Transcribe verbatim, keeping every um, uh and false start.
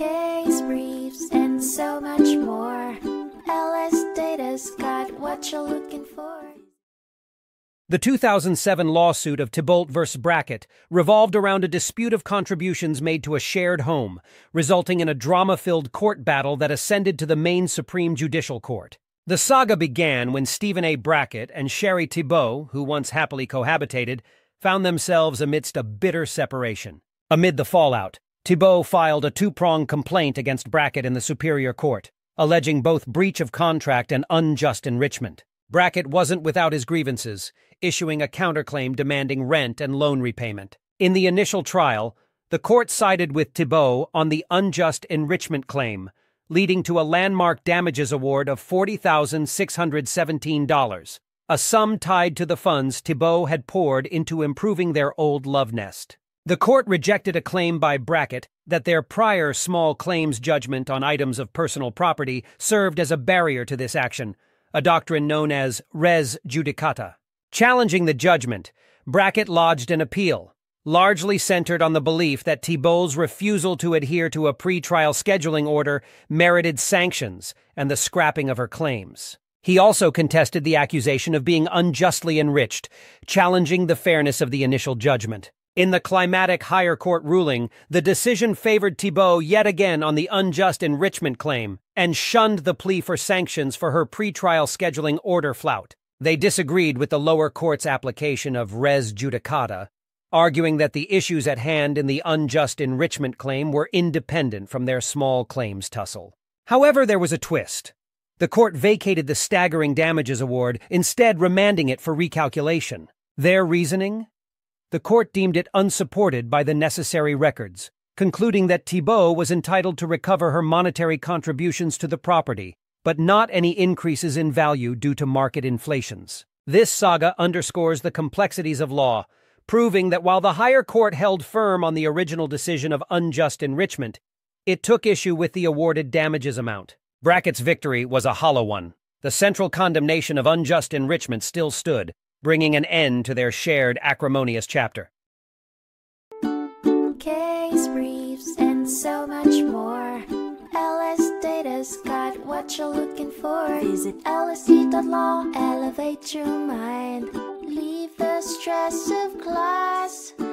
case briefs, and so much more. L S Data's got what you're looking for. The two thousand seven lawsuit of Thibeault versus Brackett revolved around a dispute of contributions made to a shared home, resulting in a drama-filled court battle that ascended to the Maine Supreme Judicial Court. The saga began when Stephen A. Brackett and Sherry Thibeault, who once happily cohabitated, found themselves amidst a bitter separation. Amid the fallout, Thibeault filed a two-pronged complaint against Brackett in the Superior Court, alleging both breach of contract and unjust enrichment. Brackett wasn't without his grievances, issuing a counterclaim demanding rent and loan repayment. In the initial trial, the court sided with Thibeault on the unjust enrichment claim, leading to a landmark damages award of forty thousand six hundred seventeen dollars, a sum tied to the funds Thibeault had poured into improving their old love nest. The court rejected a claim by Brackett that their prior small claims judgment on items of personal property served as a barrier to this action, a doctrine known as res judicata. Challenging the judgment, Brackett lodged an appeal, largely centered on the belief that Thibeault's refusal to adhere to a pre-trial scheduling order merited sanctions and the scrapping of her claims. He also contested the accusation of being unjustly enriched, challenging the fairness of the initial judgment. In the climatic higher court ruling, the decision favored Thibeault yet again on the unjust enrichment claim and shunned the plea for sanctions for her pretrial scheduling order flout. They disagreed with the lower court's application of res judicata, arguing that the issues at hand in the unjust enrichment claim were independent from their small claims tussle. However, there was a twist. The court vacated the staggering damages award, instead remanding it for recalculation. Their reasoning? The court deemed it unsupported by the necessary records, concluding that Thibeault was entitled to recover her monetary contributions to the property, but not any increases in value due to market inflations. This saga underscores the complexities of law, proving that while the higher court held firm on the original decision of unjust enrichment, it took issue with the awarded damages amount. Brackett's victory was a hollow one. The central condemnation of unjust enrichment still stood, bringing an end to their shared acrimonious chapter. Case briefs and so much more. L S Data's got what you're looking for. Visit L S D dot law, elevate your mind, leave the stress of class.